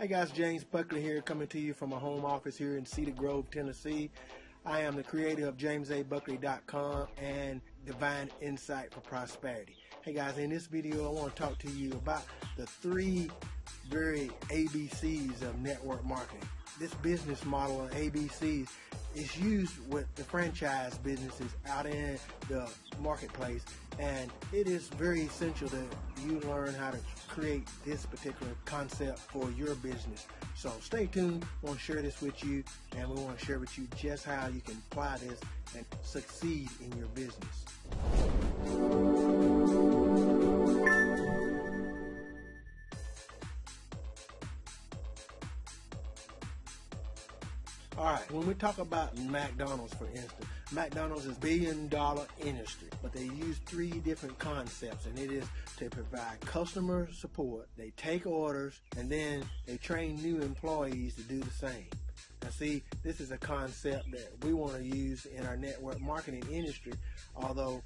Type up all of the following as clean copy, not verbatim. Hey guys, James Buckley here, coming to you from my home office here in Cedar Grove, Tennessee. I am the creator of JamesABuckley.com and Divine Insight for Prosperity. Hey guys, in this video I want to talk to you about the three very ABCs of network marketing. This business model of ABCs is used with the franchise businesses out in the marketplace, and it is very essential that you learn how to create this particular concept for your business. So stay tuned, I want to share this with you, and we want to share with you just how you can apply this and succeed in your business. Alright, when we talk about McDonald's, for instance, McDonald's is a billion-dollar industry, but they use three different concepts, and it is to provide customer support, they take orders, and then they train new employees to do the same. Now see, this is a concept that we want to use in our network marketing industry, although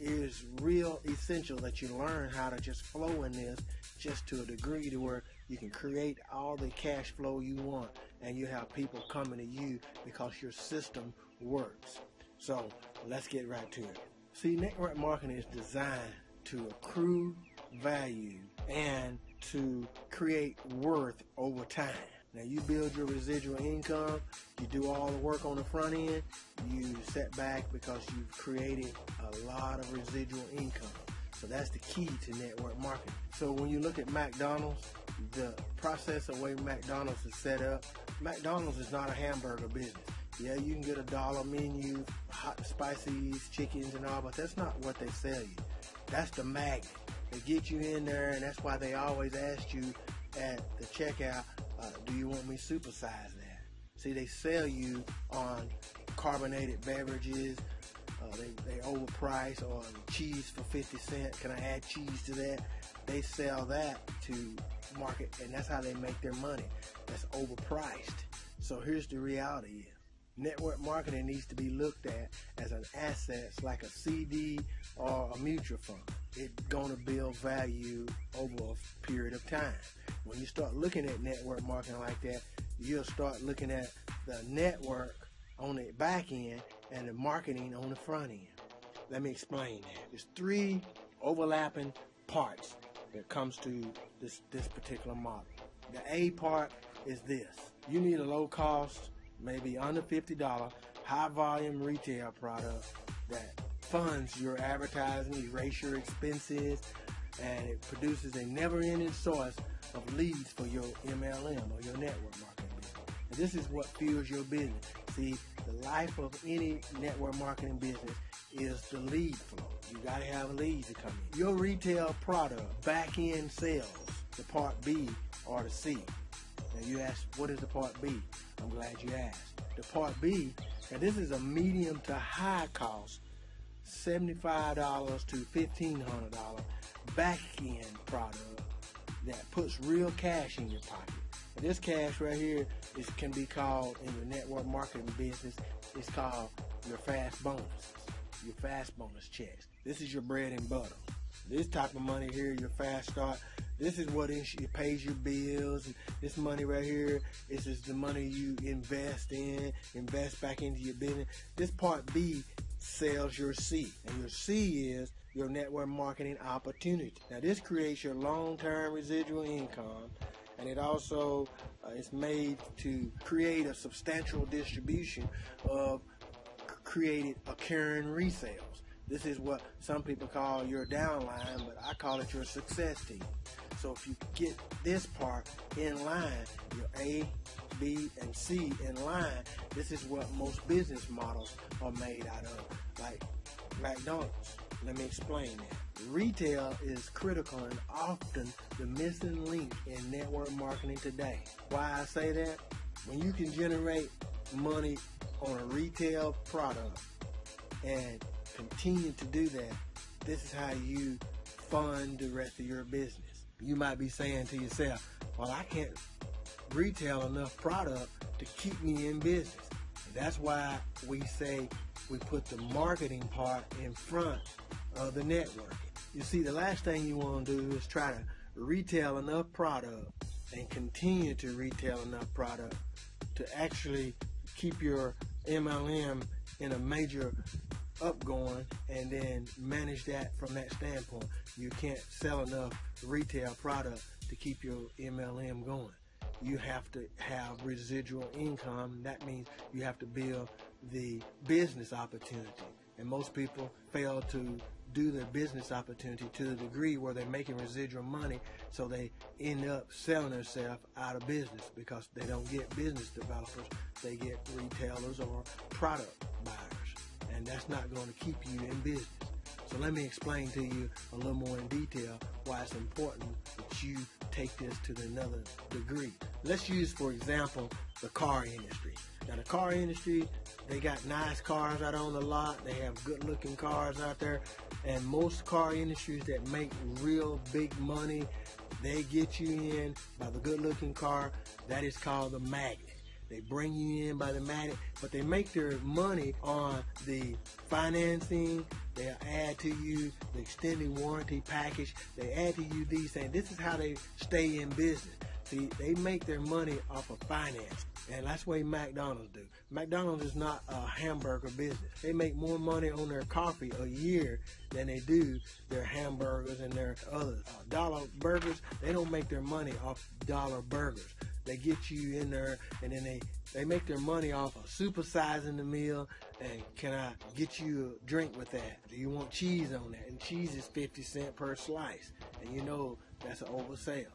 it is real essential that you learn how to just flow in this just to a degree to where you can create all the cash flow you want and you have people coming to you because your system works. So let's get right to it. See, network marketing is designed to accrue value and to create worth over time. Now you build your residual income, you do all the work on the front end, you set back because you've created a lot of residual income. So that's the key to network marketing. So when you look at McDonald's, the process of the way McDonald's is set up, McDonald's is not a hamburger business. Yeah, you can get a dollar menu, hot and spices, chickens and all, but that's not what they sell you. That's the magnet. They get you in there, and that's why they always ask you at the checkout, do you want me supersize that? See, they sell you on carbonated beverages, they overprice on cheese for 50 cents. Can I add cheese to that? They sell that to market, and that's how they make their money. That's overpriced. So here's the reality: network marketing needs to be looked at as an asset, like a CD or a mutual fund. It's going to build value over a period of time. When you start looking at network marketing like that, you'll start looking at the network on the back end and the marketing on the front end. Let me explain that. There's three overlapping parts that comes to this particular model. The A part is this. You need a low cost, maybe under $50, high volume retail product that funds your advertising, erase your expenses, and it produces a never-ending source of leads for your MLM or your network marketing business. And this is what fuels your business. See, the life of any network marketing business is the lead flow. You got to have leads to come in. Your retail product, back-end sales, the part B or the C. Now you ask, what is the part B? I'm glad you asked. The part B, now this is a medium to high cost, $75 to $1,500 back-end product that puts real cash in your pocket. This cash right here can be called, in the network marketing business, it's called your fast bonuses, your fast bonus checks. This is your bread and butter. This type of money here, your fast start, this is what it pays your bills. This money right here, this is the money you invest back into your business. This part B sells your C, and your C is your network marketing opportunity. Now this creates your long-term residual income, and it also is made to create a substantial distribution of created occurring resales. This is what some people call your downline, but I call it your success team. So if you get this part in line, your A, B, and C in line, this is what most business models are made out of, like McDonald's. Let me explain that. Retail is critical and often the missing link in network marketing today. Why I say that? When you can generate money on a retail product and continue to do that, this is how you fund the rest of your business. You might be saying to yourself, well, I can't retail enough product to keep me in business. And that's why we say we put the marketing part in front of the network. You see, the last thing you want to do is try to retail enough product and continue to retail enough product to actually keep your MLM in a major upgoing, and then manage that from that standpoint. You can't sell enough retail product to keep your MLM going. You have to have residual income. That means you have to build the business opportunity. And most people fail to do the business opportunity to the degree where they're making residual money, so they end up selling themselves out of business because they don't get business developers, they get retailers or product buyers. And that's not going to keep you in business. So let me explain to you a little more in detail why it's important that you take this to another degree. Let's use, for example, the car industry. Now the car industry, they got nice cars out on the lot, they have good looking cars out there, and most car industries that make real big money, they get you in by the good looking car. That is called the magnet. They bring you in by the magnet, but they make their money on the financing. They'll add to you the extended warranty package. They add to you these things. This is how they stay in business. See, they make their money off of finance, and that's the way McDonald's do. McDonald's is not a hamburger business. They make more money on their coffee a year than they do their hamburgers and their other dollar burgers. They don't make their money off dollar burgers. They get you in there, and then they make their money off of supersizing the meal, and can I get you a drink with that? Do you want cheese on that? And cheese is 50 cents per slice, and you know that's an oversale.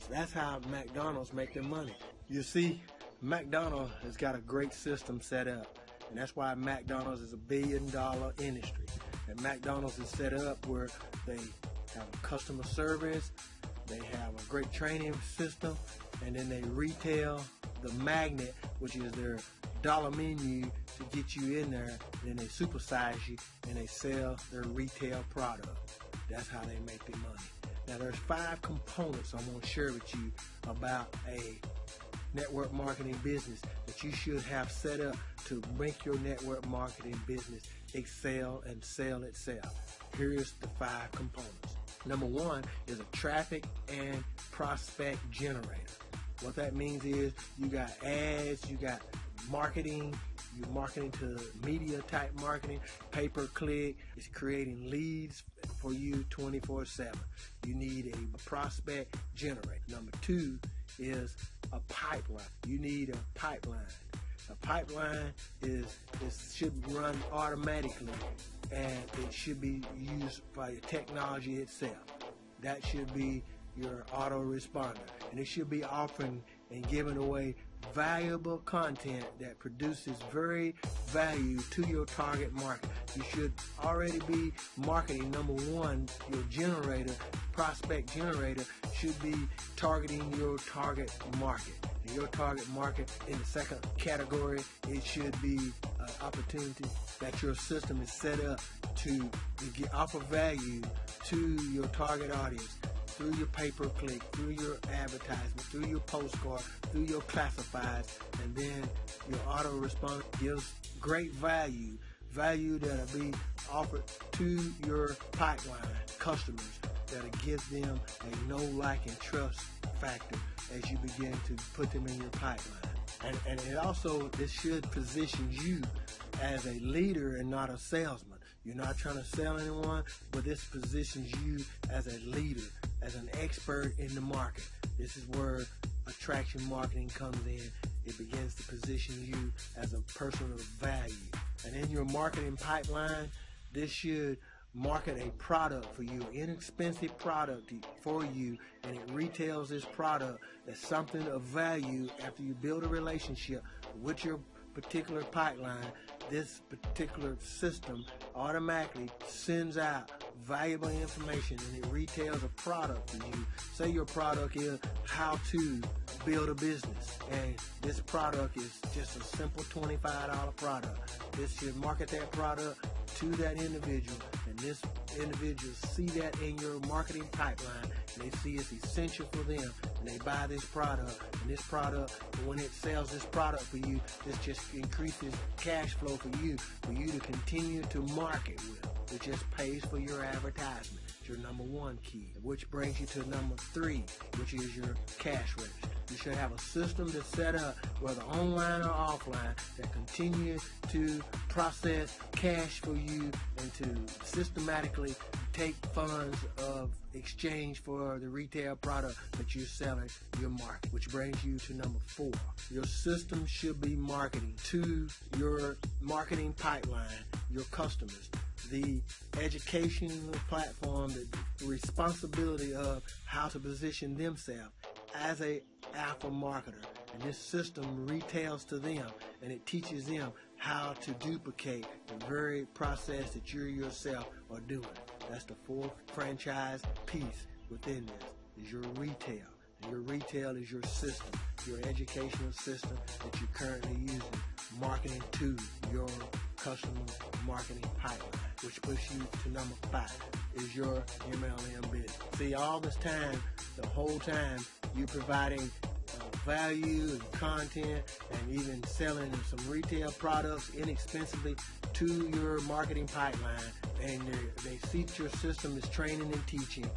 So that's how McDonald's make their money. You see, McDonald's has got a great system set up, and that's why McDonald's is a billion-dollar industry. And McDonald's is set up where they have customer service, they have a great training system, and then they retail the magnet, which is their dollar menu, to get you in there. Then they supersize you and they sell their retail product. That's how they make their money. Now there's 5 components I'm going to share with you about a network marketing business that you should have set up to make your network marketing business excel and sell itself. Here's the 5 components. Number 1 is a traffic and prospect generator. What that means is you got ads, you got marketing, you're marketing to media type marketing, pay-per-click. It's creating leads for you 24/7. You need a prospect generator. Number 2 is a pipeline. You need a pipeline. A pipeline should run automatically, and it should be used by your technology itself. That should be your autoresponder, and it should be offering and giving away valuable content that produces very value to your target market. You should already be marketing. Number 1, your generator, prospect generator, should be targeting your target market. And your target market, in the second category, it should be an opportunity that your system is set up to offer value to your target audience through your pay-per-click, through your advertisement, through your postcard, through your classifieds, and then your auto-response gives great value that'll be offered to your pipeline customers, that'll give them a know, like, and trust factor as you begin to put them in your pipeline. And it also, this should position you as a leader and not a salesman. You're not trying to sell anyone, but this positions you as a leader, as an expert in the market. This is where attraction marketing comes in. It begins to position you as a person of value. And in your marketing pipeline, this should market a product for you, an inexpensive product for you, and it retails this product as something of value. After you build a relationship with your particular pipeline, this particular system automatically sends out valuable information, and it retails a product for you. Say your product is how to build a business, and this product is just a simple $25 product. This should market that product to that individual, and this individual see that in your marketing pipeline, and they see it's essential for them, and they buy this product. And this product, when it sells this product for you, this just increases cash flow for you to continue to market with. that just pays for your advertisement. It's your number one key, which brings you to number three, which is your cash register. You should have a system that's set up, whether online or offline, that continues to process cash for you and to systematically take funds of exchange for the retail product that you're selling your market, which brings you to number four. Your system should be marketing to your marketing pipeline, your customers, the educational platform, the responsibility of how to position themselves as an alpha marketer. And this system retails to them, and it teaches them how to duplicate the very process that you yourself are doing. That's the fourth franchise piece within this, is your retail. And your retail is your system, your educational system that you're currently using, marketing to your customer marketing pipeline, which puts you to number five, is your MLM business. See, all this time, the whole time, you're providing value and content and even selling some retail products inexpensively to your marketing pipeline, and they see your system is training and teaching,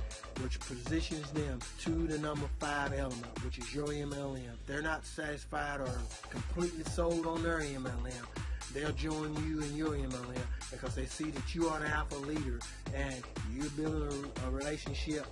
which positions them to the number five element, which is your MLM. If they're not satisfied or completely sold on their MLM, they'll join you in your MLM because they see that you are an alpha leader and you're building a relationship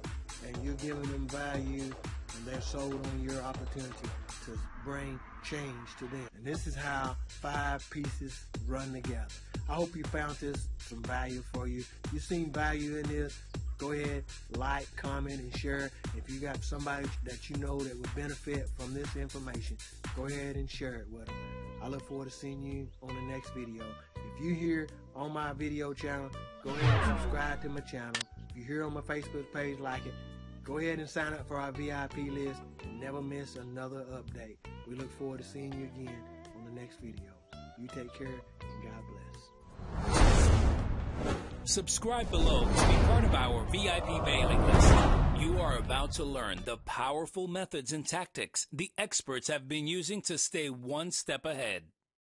and you're giving them value, and they're sold on your opportunity to bring change to them. And this is how five pieces run together. I hope you found this some value for you. You seen value in this? Go ahead, like, comment, and share. If you got somebody that you know that would benefit from this information, go ahead and share it with them. I look forward to seeing you on the next video. If you're here on my video channel, go ahead and subscribe to my channel. If you're here on my Facebook page, like it. Go ahead and sign up for our VIP list and never miss another update. We look forward to seeing you again on the next video. You take care and God bless. Subscribe below to be part of our VIP mailing list. You are about to learn the powerful methods and tactics the experts have been using to stay one step ahead.